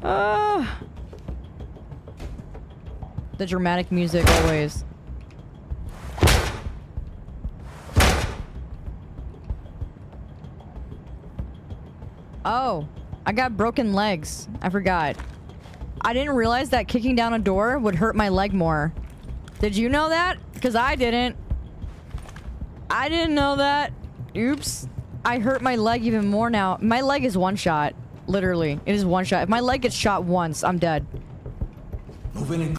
The dramatic music always. Oh, I got broken legs. I forgot. I didn't realize that kicking down a door would hurt my leg more. Did you know that? Because I didn't. I didn't know that. Oops. I hurt my leg even more now. My leg is one shot. Literally. It is one shot. If my leg gets shot once, I'm dead. Move in and